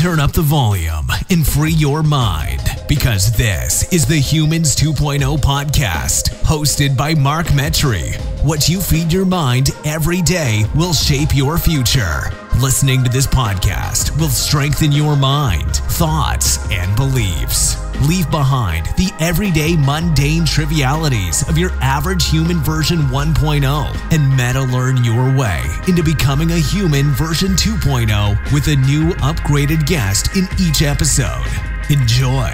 Turn up the volume and free your mind, because this is the Humans 2.0 podcast, hosted by Mark Metry. What you feed your mind every day will shape your future. Listening to this podcast will strengthen your mind, thoughts, and beliefs. Leave behind the everyday mundane trivialities of your average human version 1.0 and meta-learn your way into becoming a human version 2.0 with a new upgraded guest in each episode. Enjoy.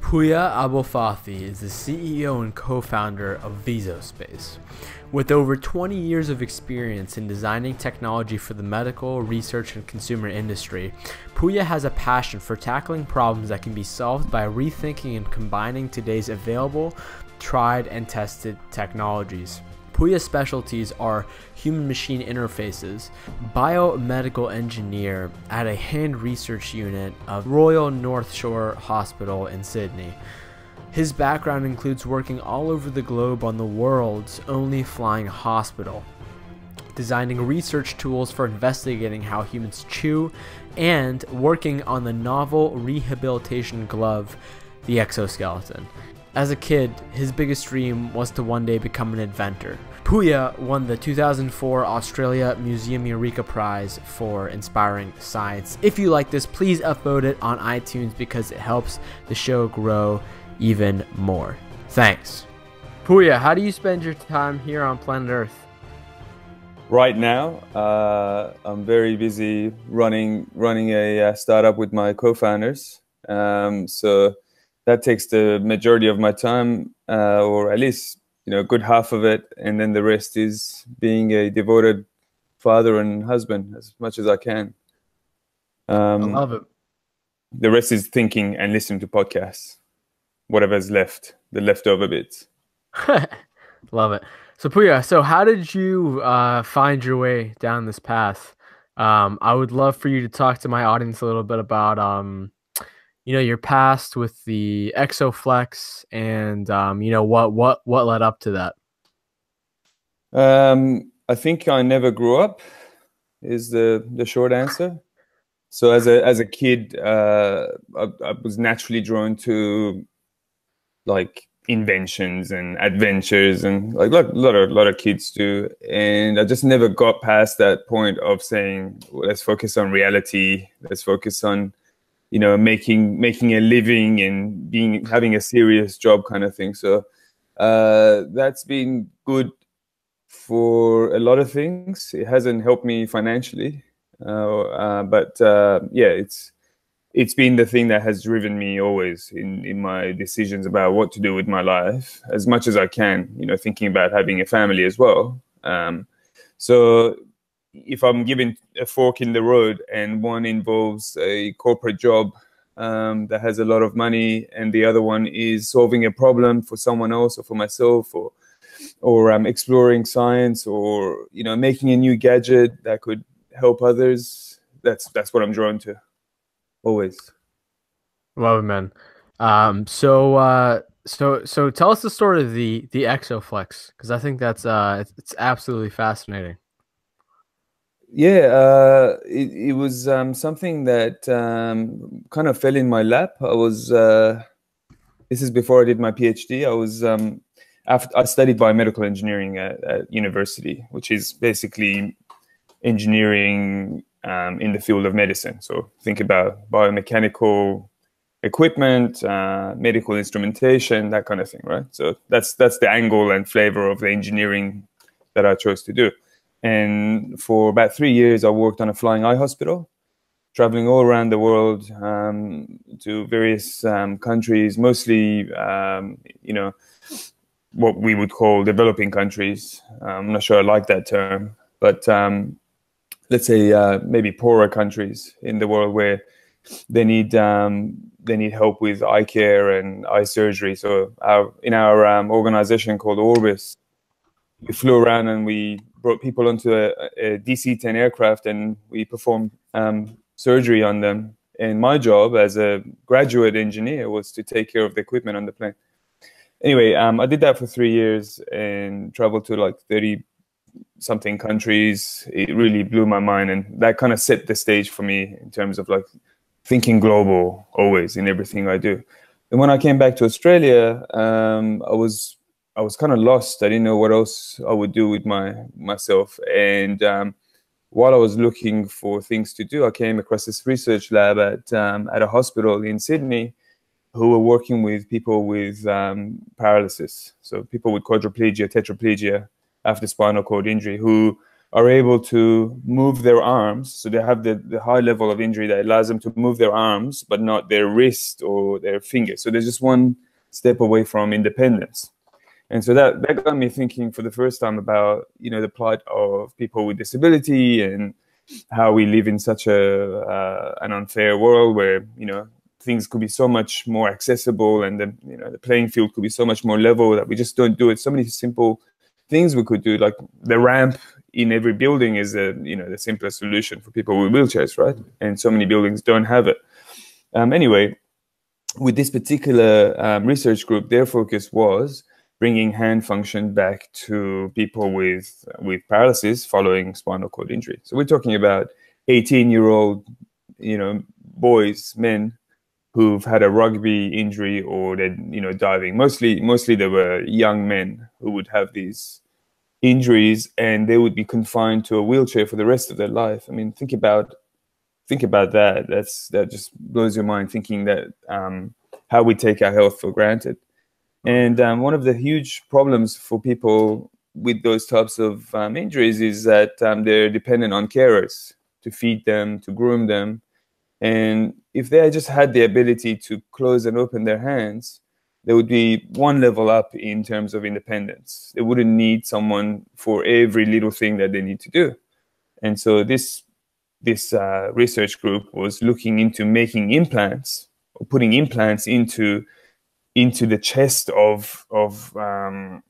Puya Abolfathi is the CEO and co-founder of VisoSpace. With over 20 years of experience in designing technology for the medical, research, and consumer industry, Puya has a passion for tackling problems that can be solved by rethinking and combining today's available, tried, and tested technologies. Puya's specialties are human-machine interfaces, biomedical engineer at a hand research unit of Royal North Shore Hospital in Sydney. His background includes working all over the globe on the world's only flying hospital, designing research tools for investigating how humans chew, and working on the novel rehabilitation glove, the exoskeleton. As a kid, his biggest dream was to one day become an inventor. Puya won the 2004 Australia Museum Eureka Prize for inspiring science. If you like this, please upvote it on iTunes because it helps the show grow even more. Thanks. Puya, how do you spend your time here on planet Earth? Right now, I'm very busy running a startup with my co-founders. So that takes the majority of my time, or at least, a good half of it. And then the rest is being a devoted father and husband as much as I can. I love it. The rest is thinking and listening to podcasts, whatever's left, the leftover bits. Love it. So Puya, so how did you find your way down this path? I would love for you to talk to my audience a little bit about your past with the ExoFlex and, what led up to that? I think I never grew up is the short answer. So as a kid, I was naturally drawn to like inventions and adventures and like a lot of kids do. And I just never got past that point of saying, well, let's focus on reality. Let's focus on, making a living and having a serious job kind of thing. So that's been good for a lot of things. It hasn't helped me financially, but it's been the thing that has driven me always in my decisions about what to do with my life as much as I can. Thinking about having a family as well. So if I'm given a fork in the road and one involves a corporate job that has a lot of money and the other one is solving a problem for someone else or for myself or exploring science or, making a new gadget that could help others, that's what I'm drawn to always. Love it, man. So tell us the story of the ExoFlex, because I think that's it's absolutely fascinating. Yeah, it was something that kind of fell in my lap. I was, this is before I did my PhD. I was, I studied biomedical engineering at university, which is basically engineering in the field of medicine. So think about biomechanical equipment, medical instrumentation, that kind of thing, right? So that's the angle and flavor of the engineering that I chose to do. And for about 3 years, I worked on a flying eye hospital, traveling all around the world to various countries, mostly, what we would call developing countries. I'm not sure I like that term, but let's say maybe poorer countries in the world where they need help with eye care and eye surgery. So in our organization called Orbis, we flew around and we brought people onto a DC-10 aircraft and we performed surgery on them. And my job as a graduate engineer was to take care of the equipment on the plane. Anyway, I did that for 3 years and traveled to like 30 something countries. It really blew my mind, and that kind of set the stage for me in terms of like thinking global always in everything I do. And when I came back to Australia, I was kind of lost. I didn't know what else I would do with myself. And while I was looking for things to do, I came across this research lab at a hospital in Sydney, who were working with people with paralysis. So people with quadriplegia, tetraplegia, after spinal cord injury, who are able to move their arms. So they have the high level of injury that allows them to move their arms, but not their wrist or their fingers. So they're just one step away from independence. And so that got me thinking for the first time about, you know, the plight of people with disability and how we live in such an unfair world where, you know, things could be so much more accessible, and then, you know, the playing field could be so much more level that we just don't do it. So many simple things we could do, like the ramp in every building is the simplest solution for people with wheelchairs, right? And so many buildings don't have it. Anyway, with this particular research group, their focus was bringing hand function back to people with paralysis following spinal cord injury. So we're talking about 18-year-old, you know, boys, men, who've had a rugby injury or they're, you know, diving. Mostly they were young men who would have these injuries, and they would be confined to a wheelchair for the rest of their life. I mean, think about that. That just blows your mind, thinking that how we take our health for granted. And one of the huge problems for people with those types of injuries is that they're dependent on carers to feed them, to groom them. And if they just had the ability to close and open their hands, they would be one level up in terms of independence. They wouldn't need someone for every little thing that they need to do. And so this research group was looking into making implants or putting implants into the chest of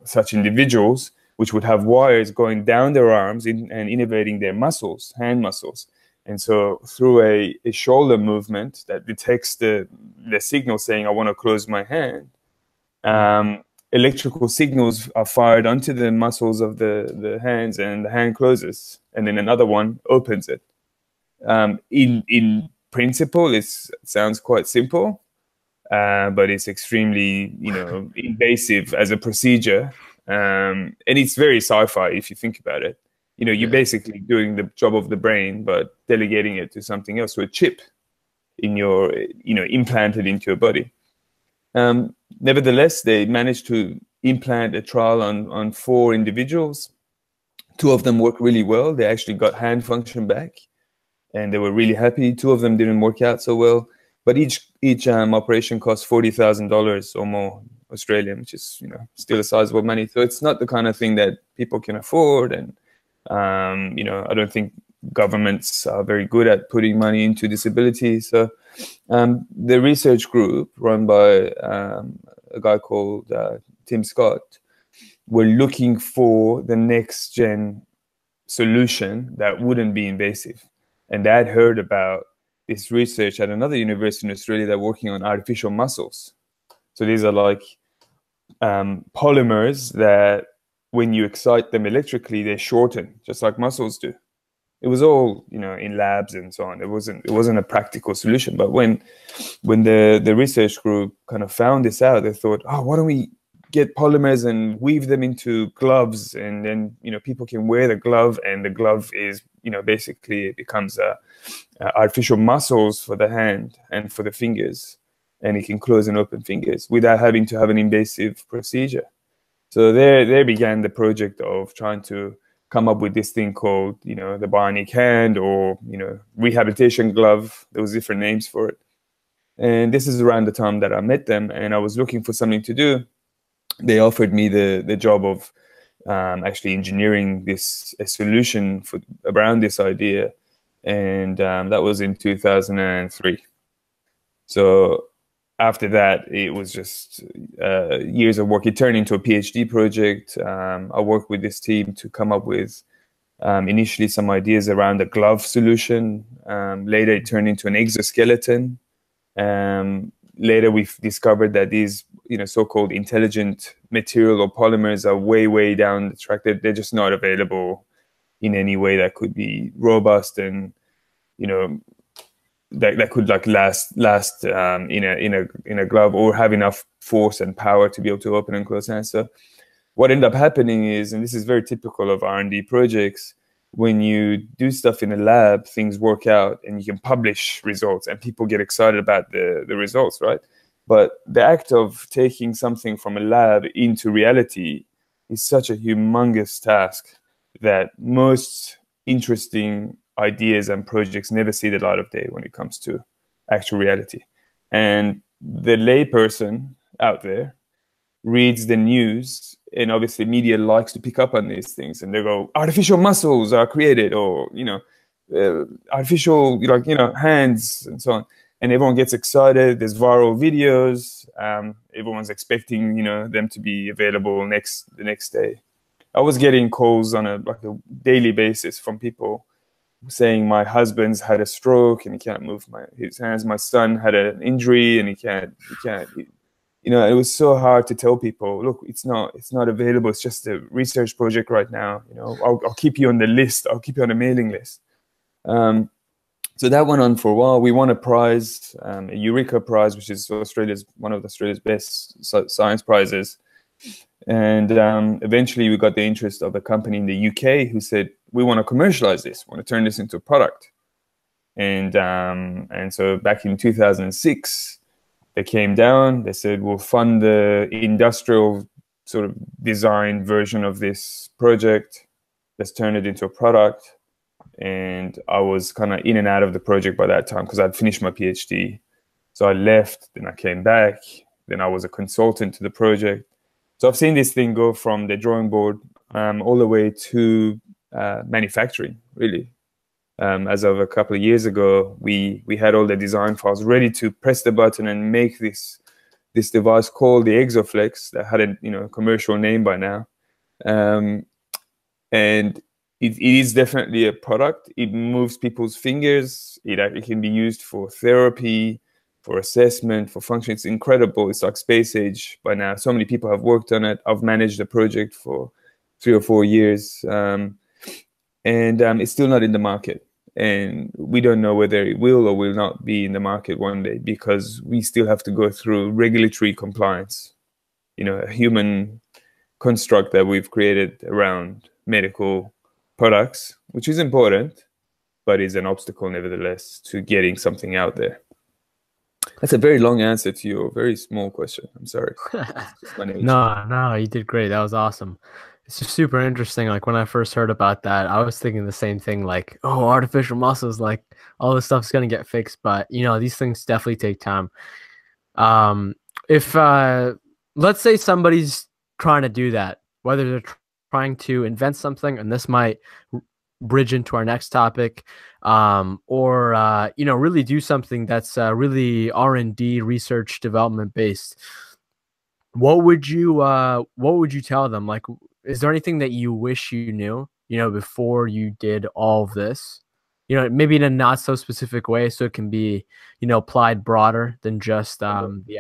such individuals, which would have wires going down their arms and innervating their muscles, hand muscles. And so through a shoulder movement that detects the signal saying, I want to close my hand, electrical signals are fired onto the muscles of the hands, and the hand closes, and then another one opens it. In principle, it sounds quite simple, but it's extremely, you know, invasive as a procedure. And it's very sci-fi if you think about it. You know, you're basically doing the job of the brain, but delegating it to something else, to a chip in your, you know, implanted into your body. Nevertheless, they managed to implant a trial on 4 individuals. 2 of them worked really well. They actually got hand function back, and they were really happy. 2 of them didn't work out so well, but each operation cost $40,000 or more Australian, which is, you know, still a sizable money. So it's not the kind of thing that people can afford, and you know, I don't think governments are very good at putting money into disability. So the research group run by a guy called Tim Scott were looking for the next gen solution that wouldn't be invasive. And I'd heard about this research at another university in Australia that were working on artificial muscles. So these are like polymers that when you excite them electrically, they shorten, just like muscles do. It was all, you know, in labs and so on. It wasn't a practical solution. But when the research group kind of found this out, they thought, oh, why don't we get polymers and weave them into gloves, and then, you know, people can wear the glove, and the glove is, you know, basically it becomes artificial muscles for the hand and for the fingers, and it can close and open fingers without having to have an invasive procedure. So there began the project of trying to come up with this thing called, you know, the bionic hand, or, you know, rehabilitation glove. There was different names for it. And this is around the time that I met them, and I was looking for something to do. They offered me the job of actually engineering a solution for around this idea. And that was in 2003. So after that, it was just years of work. It turned into a PhD project. I worked with this team to come up with initially some ideas around a glove solution. Later, it turned into an exoskeleton. Later, we discovered that these so-called intelligent material or polymers are way down the track. They're just not available in any way that could be robust and, you know, that could like last in a glove or have enough force and power to be able to open and close hands. So what ended up happening is, and this is very typical of R&D projects, when you do stuff in a lab, things work out and you can publish results and people get excited about the results, right? But the act of taking something from a lab into reality is such a humongous task that most interesting ideas and projects never see the light of day when it comes to actual reality. And the layperson out there reads the news, and obviously media likes to pick up on these things, and they go, artificial muscles are created, or, you know, artificial, like, you know, hands and so on. And everyone gets excited. There's viral videos. Everyone's expecting, you know, them to be available the next day. I was getting calls on a daily basis from people saying, my husband's had a stroke and he can't move his hands. My son had an injury and he can't. You know, it was so hard to tell people, look, it's not available. It's just a research project right now. You know, I'll keep you on the list. I'll keep you on the mailing list. So that went on for a while. We won a prize, a Eureka Prize, which is one of Australia's best science prizes. And eventually we got the interest of a company in the UK who said, we want to commercialize this, we want to turn this into a product. And so back in 2006, they came down, they said, we'll fund the industrial sort of design version of this project. Let's turn it into a product. And I was kind of in and out of the project by that time because I'd finished my PhD. So I left, then I came back, then I was a consultant to the project. So I've seen this thing go from the drawing board all the way to manufacturing, really. As of a couple of years ago, we had all the design files ready to press the button and make this device called the ExoFlex that had a commercial name by now. And it is definitely a product. It moves people's fingers. It can be used for therapy, for assessment, for function. It's incredible. It's like space age by now. So many people have worked on it. I've managed the project for 3 or 4 years. And it's still not in the market. And we don't know whether it will or will not be in the market one day, because we still have to go through regulatory compliance. You know, a human construct that we've created around medical products, which is important, but is an obstacle nevertheless to getting something out there. That's a very long answer to your very small question. I'm sorry. No, you did great. That was awesome. It's just super interesting. Like when I first heard about that, I was thinking the same thing, like, oh, artificial muscles, like all this stuff's going to get fixed. But, you know, these things definitely take time. If let's say somebody's trying to do that, whether they're trying to invent something, and this might bridge into our next topic, or you know, really do something that's really R&D, research development based. What would you tell them? Like, is there anything that you wish you knew, you know, before you did all of this? You know, maybe in a not so specific way, so it can be, you know, applied broader than just the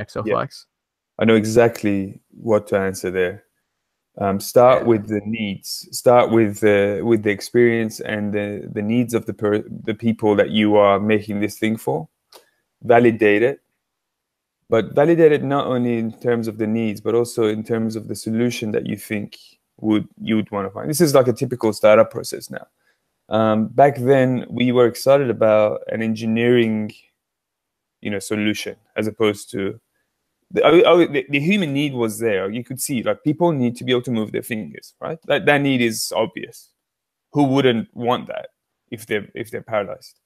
ExoFlex. Yeah. I know exactly what to answer there. Start with the needs. Start with the experience and the needs of the people that you are making this thing for. Validate it, but validate it not only in terms of the needs, but also in terms of the solution that you think you would want to find. This is like a typical startup process now. Back then, we were excited about an engineering, solution as opposed to. The human need was there. You could see, like, people need to be able to move their fingers, right? That need is obvious. Who wouldn't want that if they're paralyzed?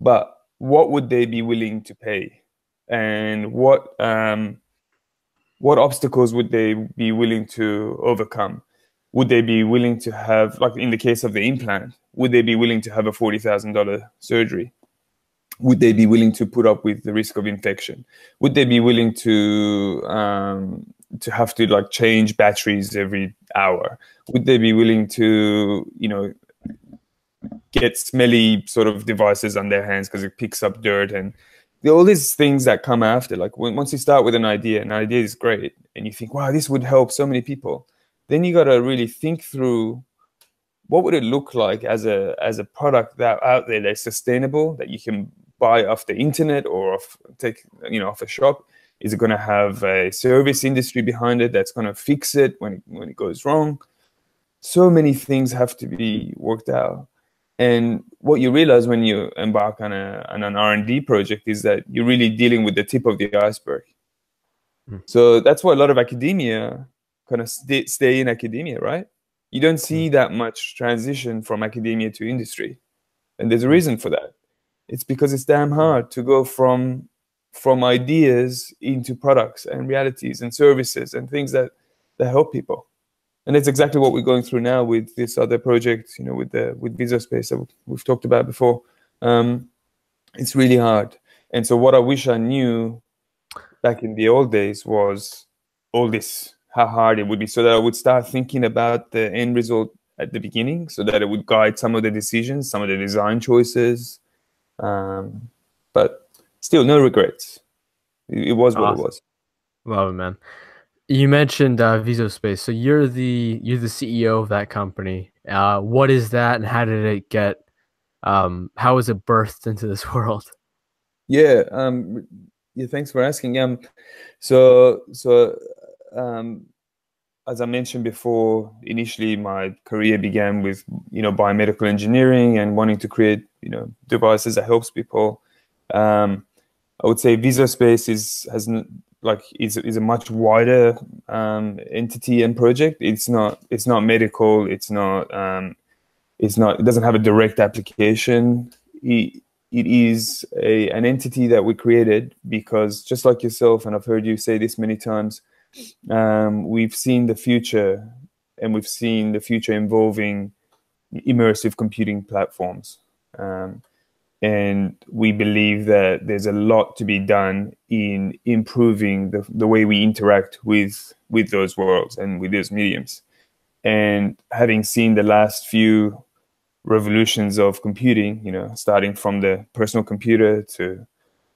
But what would they be willing to pay, and what obstacles would they be willing to overcome? Would they be willing to have, like in the case of the implant, would they be willing to have a $40,000 surgery? Would they be willing to put up with the risk of infection? Would they be willing to have to like change batteries every hour? Would they be willing to, get smelly sort of devices on their hands because it picks up dirt and all these things that come after, like once you start with an idea, and an idea is great, and you think, wow, this would help so many people, then you got to really think through what would it look like as a product that out there that's sustainable, that you can buy off the internet or off a shop. Is it going to have a service industry behind it that's going to fix it when it goes wrong? So many things have to be worked out. And what you realize when you embark on an R&D project is that you're really dealing with the tip of the iceberg. Mm. So that's why a lot of academia kind of stay in academia, right? You don't see that much transition from academia to industry. And there's a reason for that. It's because it's damn hard to go from ideas into products and realities and services and things that help people. And it's exactly what we're going through now with this other project, you know, with VisoSpace that we've talked about before. It's really hard. And so what I wish I knew back in the old days was all this, how hard it would be, so that I would start thinking about the end result at the beginning, so that it would guide some of the decisions, some of the design choices. But still, no regrets. It was what it was. Love it, man. You mentioned VisoSpace, so you're the CEO of that company. What is that, and how did it get? How was it birthed into this world? Yeah. Thanks for asking. As I mentioned before, initially my career began with biomedical engineering and wanting to create devices that helps people. I would say VisoSpace is a much wider entity and project. It's not medical. It doesn't have a direct application. It is an entity that we created because, just like yourself, and I've heard you say this many times, we've seen the future, and we've seen the future involving immersive computing platforms. And we believe that there's a lot to be done in improving the way we interact with those worlds and with those mediums. And having seen the last few revolutions of computing, starting from the personal computer to,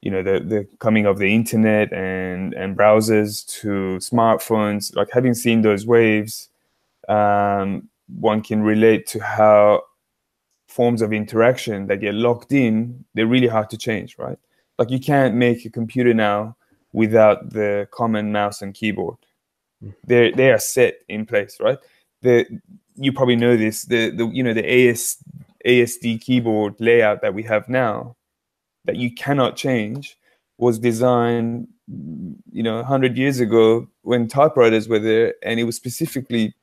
the coming of the internet and browsers to smartphones, like having seen those waves, one can relate to how forms of interaction that get locked in, they're really hard to change, right? Like you can't make a computer now without the common mouse and keyboard. They are set in place, right? You probably know this. The ASD keyboard layout that we have now, that you cannot change, was designed 100 years ago when typewriters were there, and it was specifically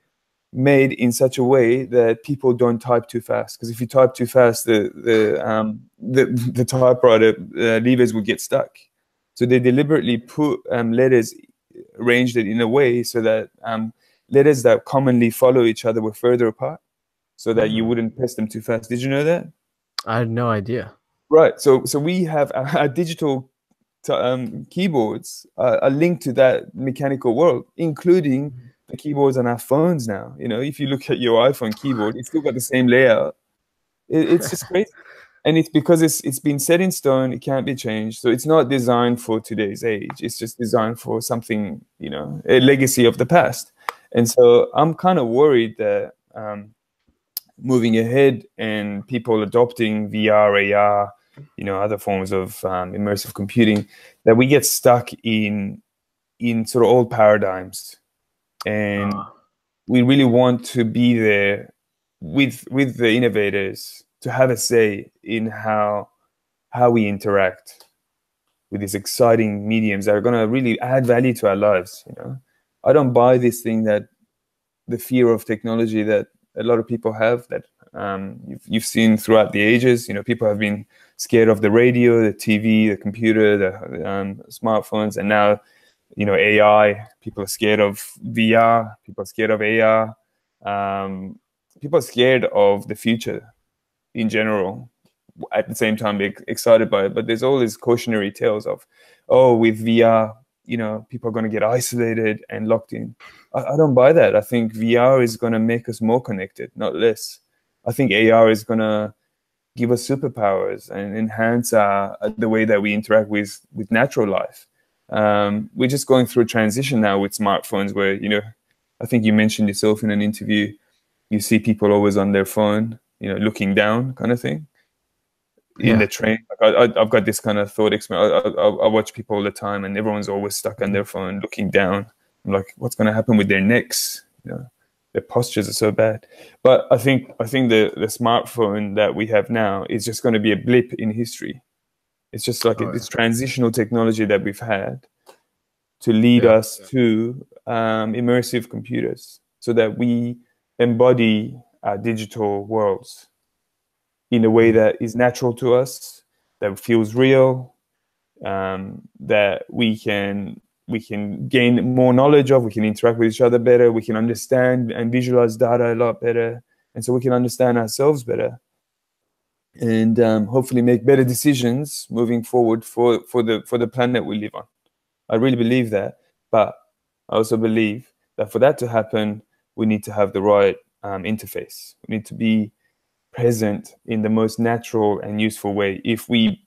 made in such a way that people don't type too fast, because if you type too fast, the typewriter levers would get stuck. So they deliberately put letters, arranged it in a way so that letters that commonly follow each other were further apart, so that you wouldn't press them too fast. Did you know that? I had no idea. Right. So we have our digital keyboards are linked to that mechanical world, including the keyboards on our phones now. If you look at your iPhone keyboard, it's still got the same layout. It's just crazy. And it's because it's been set in stone. It can't be changed. So it's not designed for today's age. It's just designed for something, a legacy of the past. And so I'm kind of worried that moving ahead and people adopting VR, AR, other forms of immersive computing, that we get stuck in sort of old paradigms. And we really want to be there with the innovators to have a say in how we interact with these exciting mediums that are going to really add value to our lives. I don't buy this thing that the fear of technology that a lot of people have, that you've seen throughout the ages. People have been scared of the radio, the TV, the computer, the smartphones, and now AI. People are scared of VR. People are scared of AR. People are scared of the future in general. At the same time, they're excited by it. But there's all these cautionary tales of, with VR, people are going to get isolated and locked in. I don't buy that. I think VR is going to make us more connected, not less. I think AR is going to give us superpowers and enhance the way that we interact with natural life. We're just going through a transition now with smartphones where, you know, I think you mentioned yourself in an interview, you see people always on their phone, you know, looking down kind of thing. Yeah. In the train, like I've got this kind of thought experiment. I watch people all the time and everyone's always stuck on their phone looking down. I'm like, what's going to happen with their necks? You know, their postures are so bad. But I think the smartphone that we have now is just going to be a blip in history. It's just like this transitional technology that we've had to lead us to immersive computers so that we embody our digital worlds in a way that is natural to us, that feels real, that we can gain more knowledge of, we can interact with each other better, we can understand and visualize data a lot better, and so we can understand ourselves better and hopefully make better decisions moving forward for the planet we live on. I really believe that, but I also believe that for that to happen, we need to have the right interface. We need to be present in the most natural and useful way. If we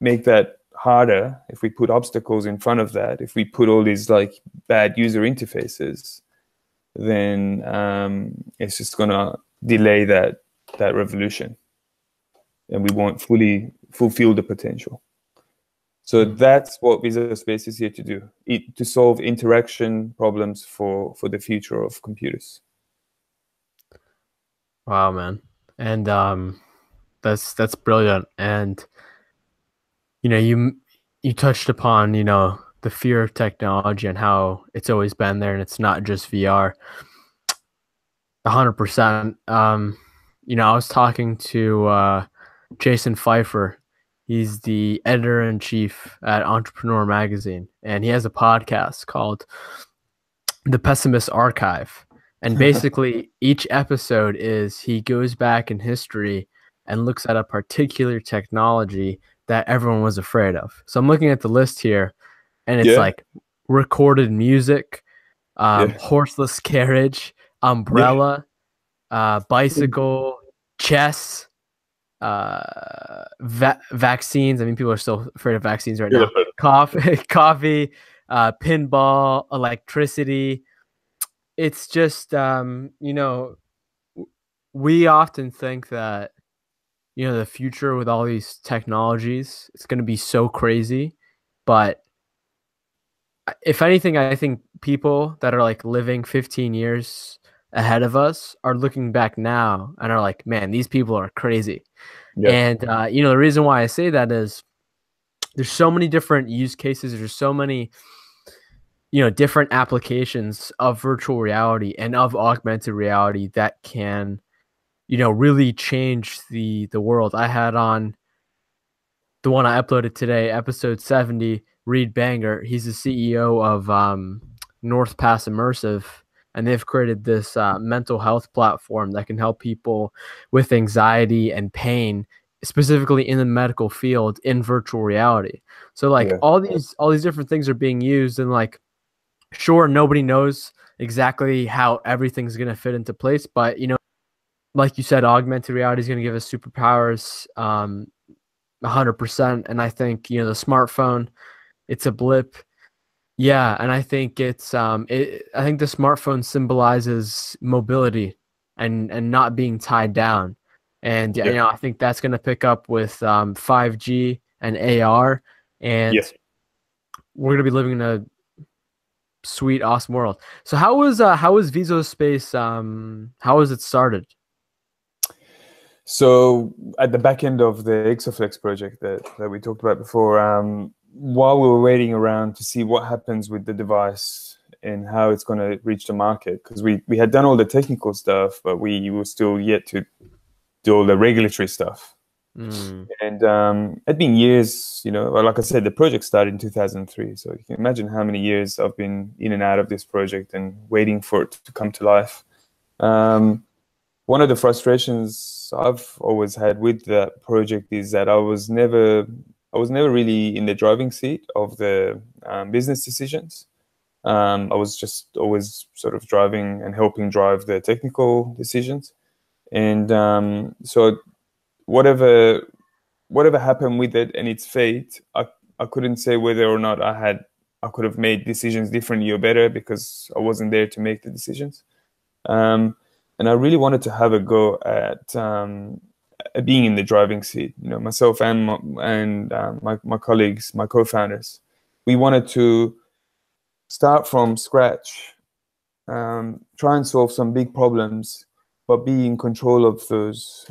make that harder, if we put obstacles in front of that, if we put all these like bad user interfaces, then it's just gonna delay that revolution, and we won't fully fulfill the potential. So that's what VisoSpace is here to do: to solve interaction problems for the future of computers. Wow, man, and that's brilliant. And you know, you touched upon, you know, the fear of technology and how it's always been there, and it's not just VR. 100%. You know, I was talking to Jason Pfeiffer. He's the editor-in-chief at Entrepreneur Magazine, and he has a podcast called The Pessimist Archive. And basically, each episode is he goes back in history and looks at a particular technology that everyone was afraid of. So I'm looking at the list here, and it's like recorded music, horseless carriage, umbrella, bicycle, chess, vaccines. I mean, people are still afraid of vaccines right now. Coffee, pinball, electricity. It's just, you know, we often think that, you know, the future with all these technologies, it's going to be so crazy. But if anything, I think people that are like living 15 years ahead of us are looking back now and are like, man, these people are crazy. Yeah. And, you know, the reason why I say that is there's so many different use cases. There's so many, you know, different applications of virtual reality and of augmented reality that can, you know, really change the world. I had on the one I uploaded today, episode 70, Reid Banger. He's the CEO of North Pass Immersive, and they've created this mental health platform that can help people with anxiety and pain, specifically in the medical field, in virtual reality. So like all these different things are being used, and like, sure, nobody knows exactly how everything's going to fit into place, but you know, like you said, augmented reality is going to give us superpowers 100%. And I think, you know, the smartphone, it's a blip. Yeah. And I think it's, I think the smartphone symbolizes mobility and not being tied down. And, you know, I think that's going to pick up with 5G and AR. And we're going to be living in a sweet, awesome world. So how was VisoSpace, how was it started? So at the back end of the ExoFlex project that we talked about before, while we were waiting around to see what happens with the device and how it's going to reach the market, because we had done all the technical stuff, but we were still yet to do all the regulatory stuff. And it's been years, you know, like I said, the project started in 2003. So you can imagine how many years I've been in and out of this project and waiting for it to come to life. One of the frustrations I've always had with that project is that I was never really in the driving seat of the business decisions. I was just always sort of driving and helping drive the technical decisions. And so whatever happened with it and its fate, I couldn't say whether or not I could have made decisions differently or better, because I wasn't there to make the decisions. And I really wanted to have a go at being in the driving seat. You know, myself and my colleagues, my co-founders, we wanted to start from scratch, try and solve some big problems, but be in control of those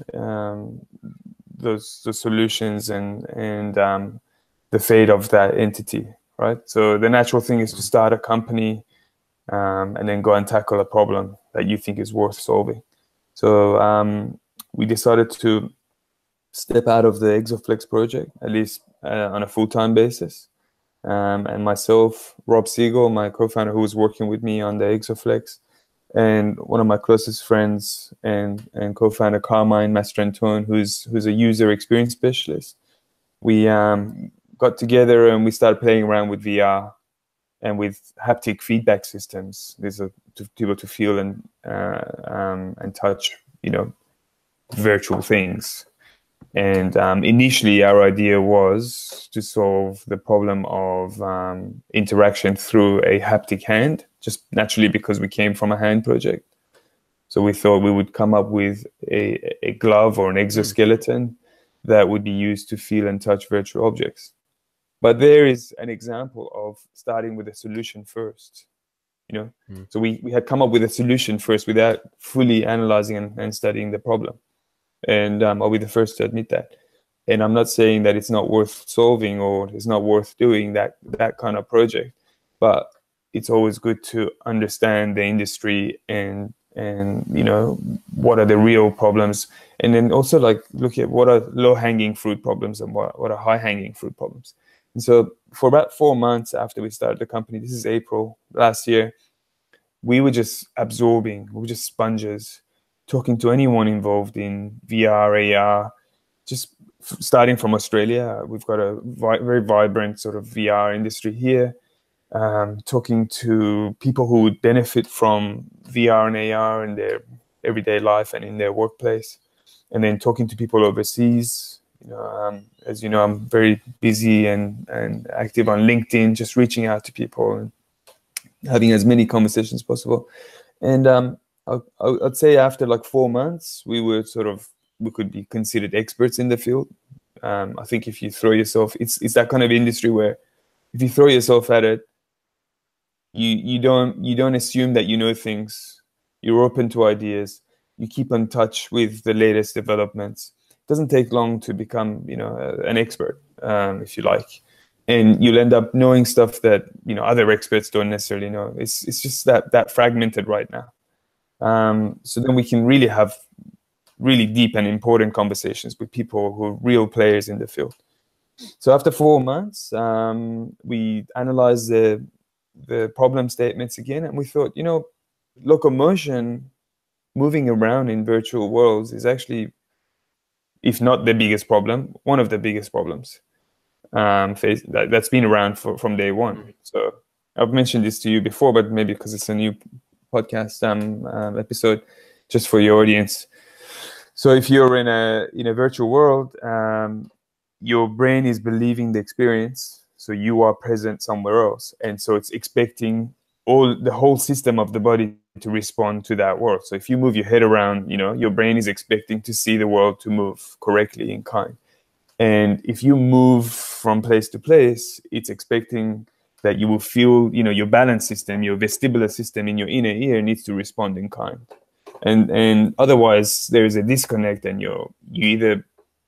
solutions and the fate of that entity. Right. So the natural thing is to start a company and then go and tackle a problem that you think is worth solving. So we decided to step out of the ExoFlex project, at least on a full-time basis. And myself, Rob Siegel, my co-founder who was working with me on the ExoFlex, and one of my closest friends and co-founder Carmine Mastrantone, who's a user experience specialist, we got together and we started playing around with VR and with haptic feedback systems. These are to be able to feel and touch, you know, virtual things. And initially, our idea was to solve the problem of interaction through a haptic hand, just naturally because we came from a hand project. So we thought we would come up with a glove or an exoskeleton that would be used to feel and touch virtual objects. But there is an example of starting with a solution first, you know? Mm. So we had come up with a solution first without fully analyzing and studying the problem. And I'll be the first to admit that. And I'm not saying that it's not worth solving or it's not worth doing that kind of project, but it's always good to understand the industry and you know, what are the real problems, and then also like look at what are low-hanging fruit problems and what are high-hanging fruit problems. And so for about 4 months after we started the company, this is April last year, we were just absorbing, we were just sponges, talking to anyone involved in VR, AR, just starting from Australia. We've got a very vibrant sort of VR industry here, talking to people who would benefit from VR and AR in their everyday life and in their workplace, and then talking to people overseas. You know, as you know, I'm very busy and active on LinkedIn, just reaching out to people and having as many conversations as possible. And I'd say after like 4 months, we could be considered experts in the field. I think if you throw yourself, it's that kind of industry where if you throw yourself at it, you don't assume that you know things. You're open to ideas. You keep in touch with the latest developments. Doesn't take long to become, you know, an expert, if you like, and you'll end up knowing stuff that, you know, other experts don't necessarily know. It's just that fragmented right now. So then we can really have really deep and important conversations with people who are real players in the field. So after 4 months, we analyzed the problem statements again, and we thought, you know, locomotion, moving around in virtual worlds is actually, if not the biggest problem, one of the biggest problems that's been around from day one. So I've mentioned this to you before, but maybe because it's a new podcast episode, just for your audience. So if you're in a virtual world, your brain is believing the experience, so you are present somewhere else, and so it's expecting the whole system of the body to respond to that world. So if you move your head around, you know, your brain is expecting to see the world to move correctly in kind. And if you move from place to place, it's expecting that you will feel, you know, your balance system, your vestibular system in your inner ear needs to respond in kind. And otherwise there is a disconnect, and you either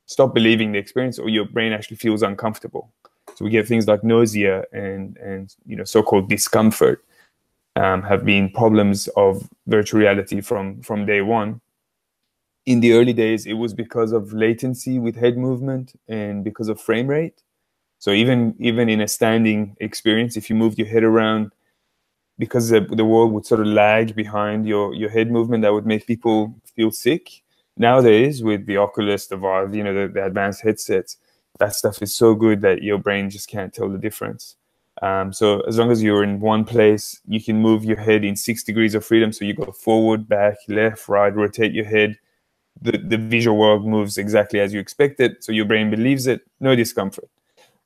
stop believing the experience or your brain actually feels uncomfortable. So we get things like nausea and you know, so-called discomfort. Have been problems of virtual reality from day one. In the early days, it was because of latency with head movement and because of frame rate. So even in a standing experience, if you moved your head around, because the world would sort of lag behind your head movement, that would make people feel sick. Nowadays, with the Oculus, the Vive, you know, the advanced headsets, that stuff is so good that your brain just can't tell the difference. So as long as you're in one place, you can move your head in 6 degrees of freedom. So you go forward, back, left, right, rotate your head. the visual world moves exactly as you expect it, so your brain believes it, no discomfort.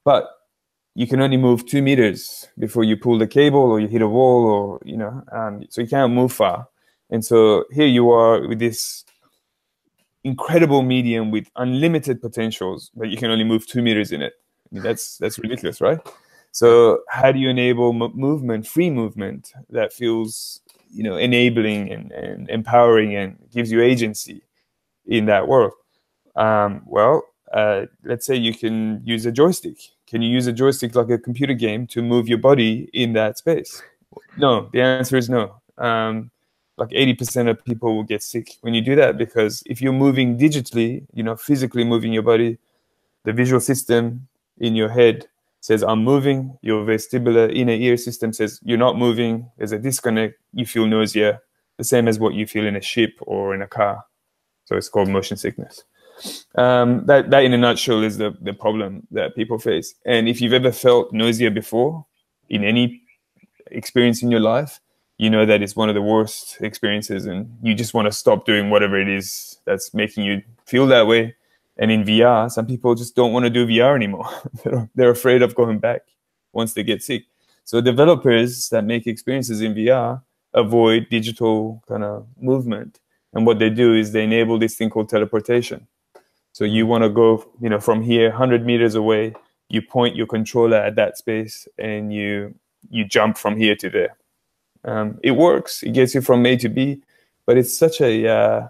But you can only move 2 meters before you pull the cable or you hit a wall, or, you know, so you can't move far. And so here you are with this incredible medium with unlimited potentials, but you can only move 2 meters in it. I mean, that's ridiculous, right? So how do you enable movement, free movement that feels, you know, enabling and empowering and gives you agency in that world? Let's say you can use a joystick. Can you use a joystick like a computer game to move your body in that space? No, the answer is no. Like 80% of people will get sick when you do that, because if you're moving digitally, you know, physically moving your body, the visual system in your head says, I'm moving. Your vestibular inner ear system says, you're not moving. There's a disconnect. You feel nausea, the same as what you feel in a ship or in a car. So it's called motion sickness. That in a nutshell is the problem that people face. And if you've ever felt nausea before in any experience in your life, you know that it's one of the worst experiences, and you just want to stop doing whatever it is that's making you feel that way. And in VR, some people just don't want to do VR anymore. They're afraid of going back once they get sick. So developers that make experiences in VR avoid digital kind of movement. And what they do is they enable this thing called teleportation. So you want to go, you know, from here 100 meters away, you point your controller at that space and you jump from here to there. It works. It gets you from A to B, but it's such a,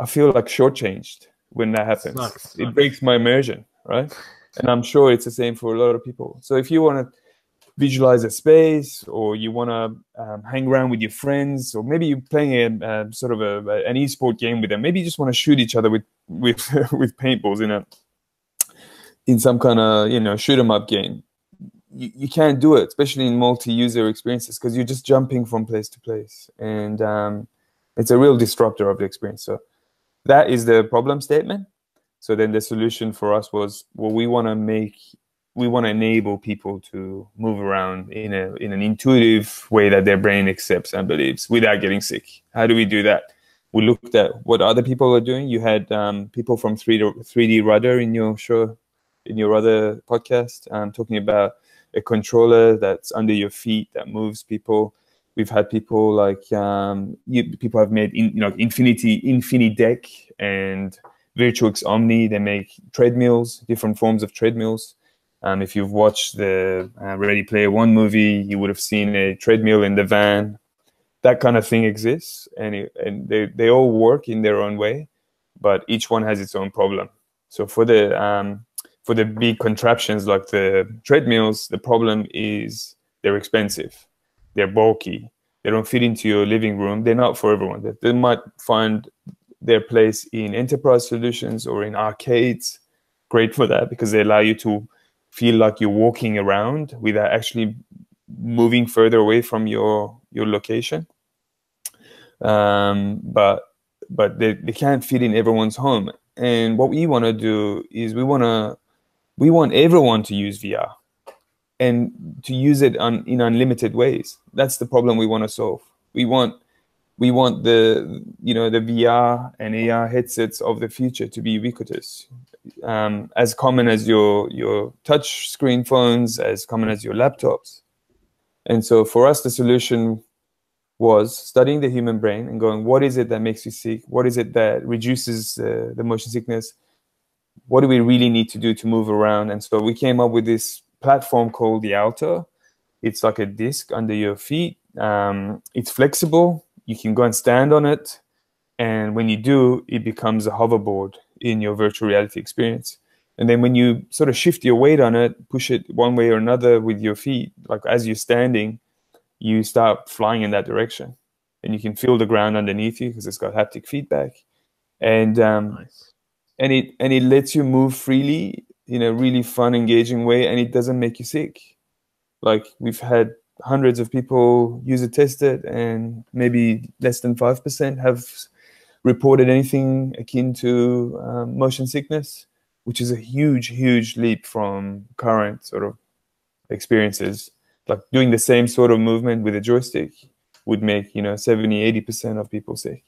I feel like shortchanged when that happens. It breaks my immersion, right? And I'm sure it's the same for a lot of people. So if you want to visualize a space, or you want to hang around with your friends, or maybe you're playing an e-sport game with them, maybe you just want to shoot each other with with paintballs in some kind of, you know, shoot 'em up game, you can't do it, especially in multi-user experiences, because you're just jumping from place to place, and it's a real disruptor of the experience. So that is the problem statement. So then the solution for us was, well, we want to enable people to move around in an intuitive way that their brain accepts and believes without getting sick. How do we do that? We looked at what other people are doing. You had people from 3D Rudder in your show, in your other podcast, talking about a controller that's under your feet that moves people. We've had people like people have made Infinity Deck and Virtuix Omni. They make treadmills, different forms of treadmills. If you've watched the Ready Player One movie, you would have seen a treadmill in the van. That kind of thing exists, and they all work in their own way, but each one has its own problem. So for the big contraptions like the treadmills, the problem is they're expensive. They're bulky. They don't fit into your living room. They're not for everyone. They might find their place in enterprise solutions or in arcades. Great for that, because they allow you to feel like you're walking around without actually moving further away from your location. But they can't fit in everyone's home. And what we want to do is we want everyone to use VR, and to use it in unlimited ways. That's the problem we want to solve. We want the VR and AR headsets of the future to be ubiquitous, as common as your touch screen phones, as common as your laptops. And so for us, the solution was studying the human brain and going, what is it that makes you sick? What is it that reduces the motion sickness? What do we really need to do to move around? And so we came up with this platform called the Autor. It's like a disc under your feet. It's flexible. You can go and stand on it, and when you do, it becomes a hoverboard in your virtual reality experience. And then when you sort of shift your weight on it, push it one way or another with your feet, like as you're standing, you start flying in that direction, and you can feel the ground underneath you because it's got haptic feedback, and nice. and it lets you move freely in a really fun, engaging way, and it doesn't make you sick. Like, we've had hundreds of people user test it, and maybe less than 5% have reported anything akin to motion sickness, which is a huge, huge leap from current sort of experiences. Like, doing the same sort of movement with a joystick would make, 70-80% of people sick.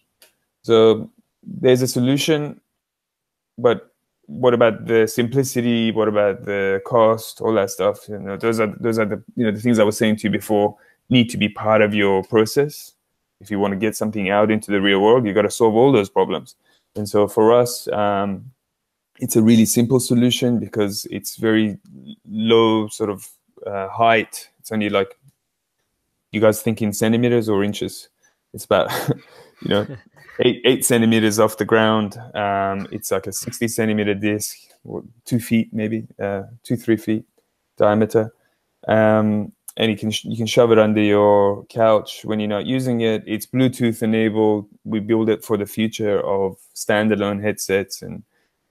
So there's a solution, but what about the simplicity? What about the cost? All that stuff. You know, those are the, you know, the things I was saying to you before need to be part of your process. If you want to get something out into the real world, you got to solve all those problems. And so for us, it's a really simple solution because it's very low sort of height. It's only like, you guys think in centimeters or inches? It's about, you know, eight centimeters off the ground. It's like a 60 centimeter disc, or 2 feet maybe, 3 feet diameter. And you can shove it under your couch when you're not using it. It's Bluetooth enabled. We build it for the future of standalone headsets and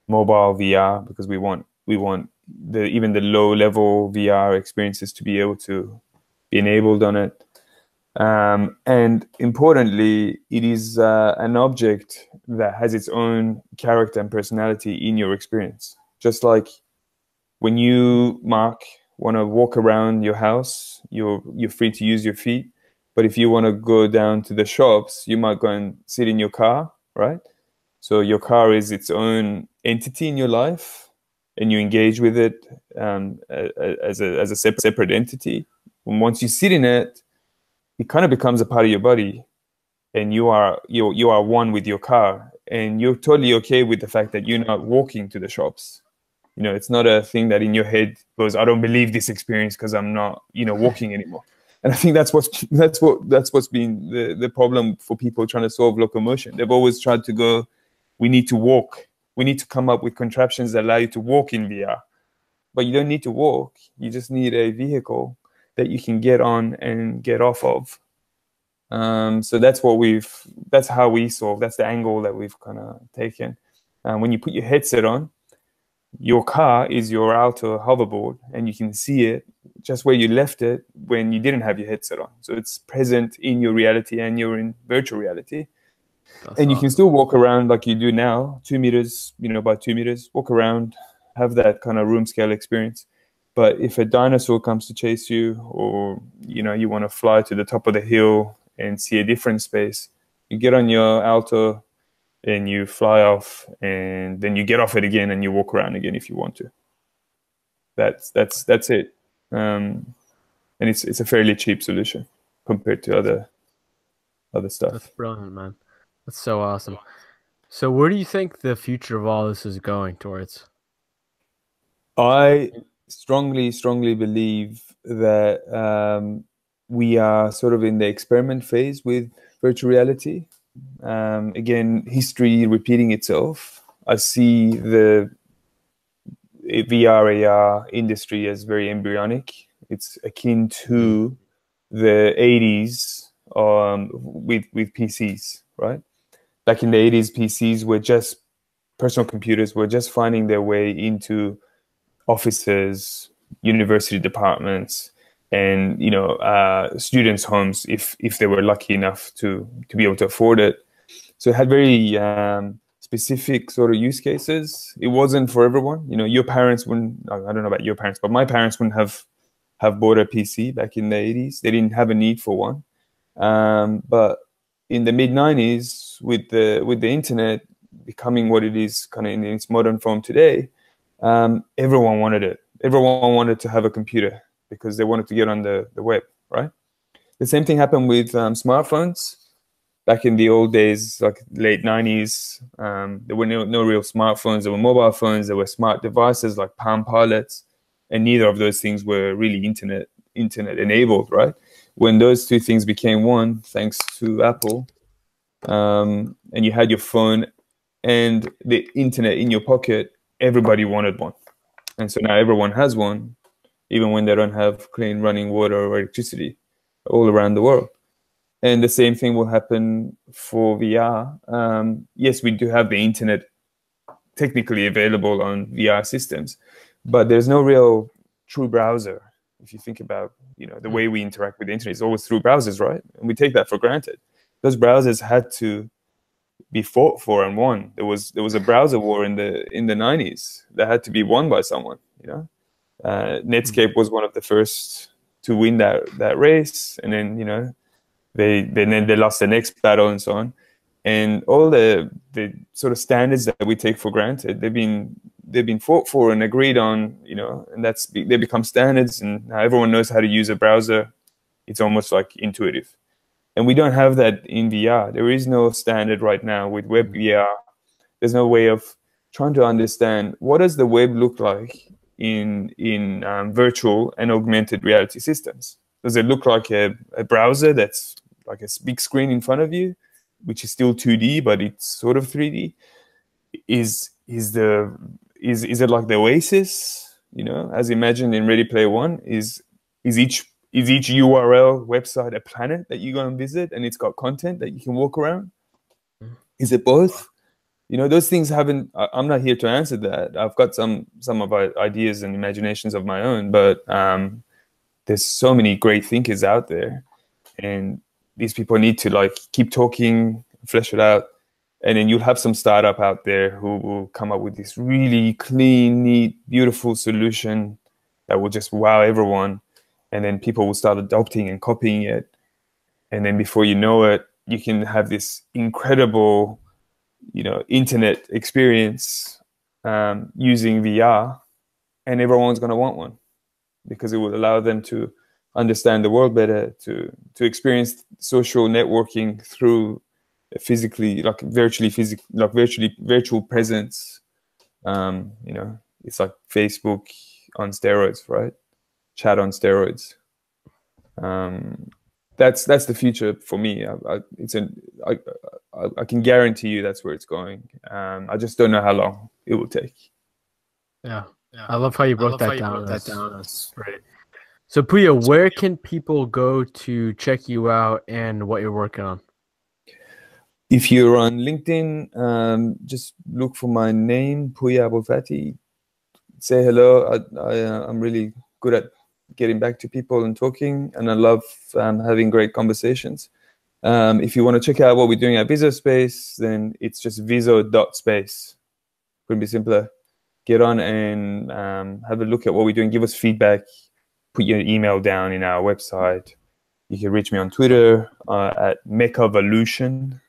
mobile VR, because we want even the low level VR experiences to be able to be enabled on it. And importantly, it is an object that has its own character and personality in your experience. Just like when you, Mark, want to walk around your house, you're free to use your feet. But if you want to go down to the shops, you might go and sit in your car, right? So your car is its own entity in your life, and you engage with it as a separate entity. And once you sit in it, it kind of becomes a part of your body, and you are one with your car, and you're totally okay with the fact that you're not walking to the shops. You know, it's not a thing that in your head goes, I don't believe this experience because I'm not, you know, walking anymore. And I think that's what's been the problem for people trying to solve locomotion. They've always tried to go, we need to walk. We need to come up with contraptions that allow you to walk in VR. But you don't need to walk. You just need a vehicle that you can get on and get off of. So that's how we solve, that's the angle that we've kind of taken. When you put your headset on, your car is your outer hoverboard, and you can see it just where you left it when you didn't have your headset on. So it's present in your reality, and you're in virtual reality. That's and you can still walk around like you do now, 2 meters, you know, by 2 meters, walk around, have that kind of room scale experience. But if a dinosaur comes to chase you, or, you know, you want to fly to the top of the hill and see a different space, you get on your Autor and you fly off, and then you get off it again and you walk around again if you want to. That's it. And it's a fairly cheap solution compared to other stuff. That's brilliant, man. That's so awesome. So where do you think the future of all this is going towards? I strongly believe that we are sort of in the experiment phase with virtual reality. Again, history repeating itself. I see the VR AR industry as very embryonic. It's akin to the 80s with PCs, right? Back in the 80s, PCs were just personal computers, were just finding their way into offices, university departments, and, you know, students' homes if they were lucky enough to be able to afford it. So it had very specific sort of use cases. It wasn't for everyone. You know, your parents wouldn't, I don't know about your parents, but my parents wouldn't have bought a PC back in the 80s. They didn't have a need for one. But in the mid-90s, with the internet becoming what it is kind of in its modern form today, everyone wanted it. Everyone wanted to have a computer because they wanted to get on the web, right? The same thing happened with smartphones. Back in the old days, like late 90s, there were no real smartphones. There were mobile phones. There were smart devices like Palm Pilots, and neither of those things were really internet enabled, right? When those two things became one, thanks to Apple, and you had your phone and the internet in your pocket, everybody wanted one. And so now everyone has one, even when they don't have clean running water or electricity all around the world. And the same thing will happen for VR. Yes, we do have the internet technically available on VR systems, but there's no real true browser. If you think about, you know, the way we interact with the internet is always through browsers, right? And we take that for granted. Those browsers had to be fought for and won. There was a browser war in the 90s that had to be won by someone. You know, Netscape was one of the first to win that race, and then, you know, they lost the next battle and so on. And all the sort of standards that we take for granted, they've been fought for and agreed on, you know, and they become standards, and now everyone knows how to use a browser. It's almost like intuitive. And we don't have that in VR. There is no standard right now with web VR. There's no way of trying to understand what does the web look like in virtual and augmented reality systems. Does it look like a browser that's like a big screen in front of you, which is still 2D, but it's sort of 3D? Is it like the Oasis, you know, as imagined in Ready Player One? Is each URL website a planet that you go and visit, and it's got content that you can walk around? Is it both? You know, those things haven't, I'm not here to answer that. I've got some of our ideas and imaginations of my own, but there's so many great thinkers out there, and these people need to like keep talking, flesh it out, and then you'll have some startup out there who will come up with this really clean, neat, beautiful solution that will just wow everyone. And then people will start adopting and copying it. And then before you know it, you can have this incredible, you know, internet experience using VR, and everyone's going to want one because it will allow them to understand the world better, to experience social networking through a physically, like virtual presence. You know, it's like Facebook on steroids, right? Chat on steroids. That's the future for me. I can guarantee you that's where it's going. I just don't know how long it will take. Yeah. I love how you broke that down. That's great. So Puya, where can people go to check you out and what you're working on? If you're on LinkedIn, just look for my name, Puya Abolfathi. Say hello. I'm really good at getting back to people and talking, and I love having great conversations. If you want to check out what we're doing at VisoSpace, then it's just viso.space. Couldn't be simpler. Get on and have a look at what we're doing. Give us feedback. Put your email down in our website. You can reach me on Twitter at mechavolution.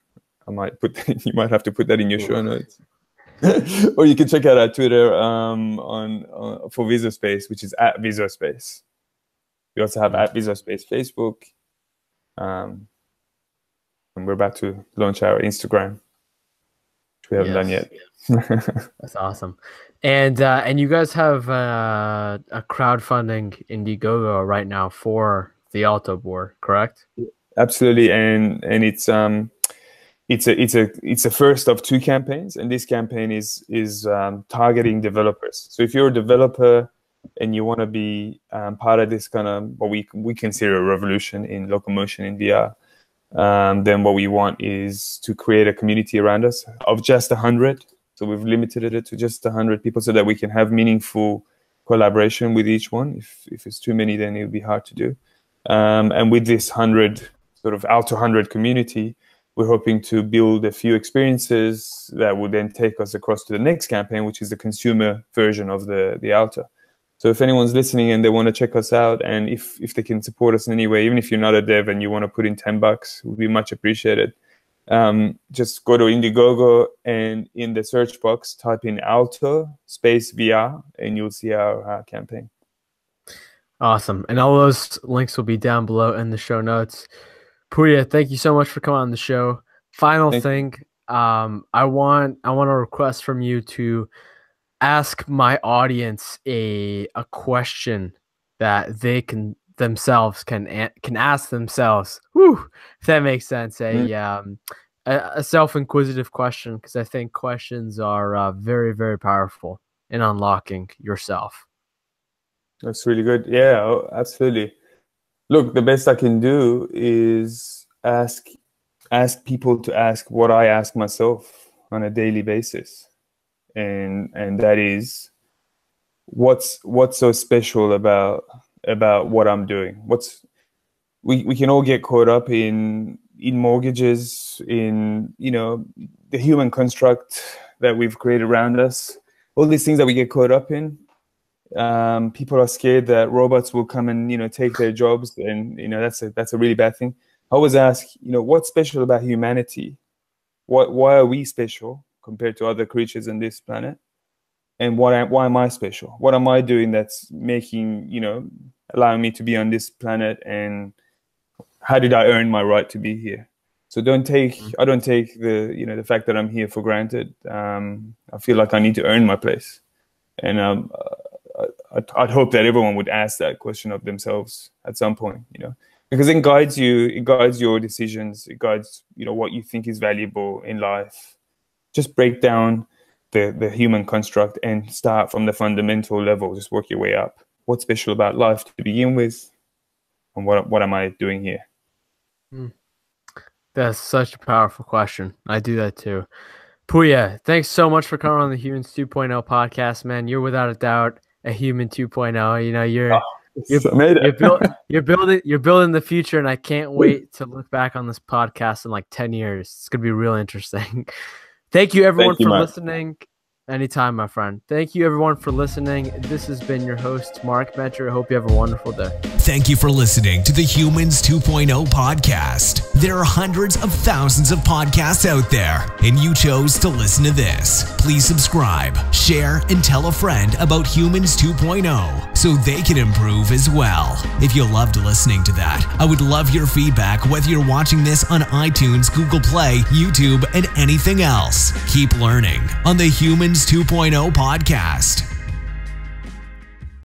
I might put that, you might have to put that in your show notes. Or you can check out our Twitter for VisoSpace, which is at VisoSpace. We also have at VisoSpace Facebook. And we're about to launch our Instagram, which we haven't done yet. That's awesome. And you guys have a crowdfunding Indiegogo right now for the Alto board, correct? Absolutely. And it's a first of two campaigns, and this campaign is targeting developers. So if you're a developer and you want to be part of this kind of what we consider a revolution in locomotion in VR, then what we want is to create a community around us of just 100. So we've limited it to just 100 people so that we can have meaningful collaboration with each one. If it's too many, then it would be hard to do. And with this 100 sort of out to 100 community, we're hoping to build a few experiences that will then take us across to the next campaign, which is the consumer version of the Autor. So if anyone's listening and they want to check us out, and if they can support us in any way, even if you're not a dev and you want to put in $10, it would be much appreciated. Just go to Indiegogo and in the search box, type in Autor space VR, and you'll see our campaign. Awesome. And all those links will be down below in the show notes. Puya, thank you so much for coming on the show. I want a request from you to ask my audience a question that they can themselves can ask themselves. Whew, if that makes sense. A self-inquisitive question, because I think questions are very, very powerful in unlocking yourself. That's really good. Yeah, absolutely. Look, the best I can do is ask people to ask what I ask myself on a daily basis, and that is, what's so special about what I'm doing? We can all get caught up in mortgages, in, you know, the human construct that we've created around us, all these things that we get caught up in. People are scared that robots will come and, you know, take their jobs, and, you know, that's a really bad thing. I always ask, you know, what's special about humanity why are we special compared to other creatures on this planet? And why am I special? What am I doing that's making, you know, allowing me to be on this planet? And how did I earn my right to be here? So I don't take the fact that I'm here for granted. I feel like I need to earn my place. And I'd hope that everyone would ask that question of themselves at some point, because it guides you, it guides your decisions, it guides, what you think is valuable in life. Just break down the human construct and start from the fundamental level. Just work your way up. What's special about life to begin with? And what am I doing here? That's such a powerful question. I do that too. Puya, thanks so much for coming on the Humans 2.0 podcast, man. You're without a doubt a human 2.0. You're building the future, and I can't wait to look back on this podcast in like 10 years. It's going to be real interesting. Thank you, everyone, for listening. Anytime, my friend. Thank you, everyone, for listening. This has been your host, Mark Metry. I hope you have a wonderful day. Thank you for listening to the Humans 2.0 podcast. There are hundreds of thousands of podcasts out there, and you chose to listen to this. Please subscribe, share, and tell a friend about Humans 2.0 so they can improve as well. If you loved listening to that, I would love your feedback, whether you're watching this on iTunes, Google Play, YouTube, and anything else. Keep learning on the Humans 2.0 podcast.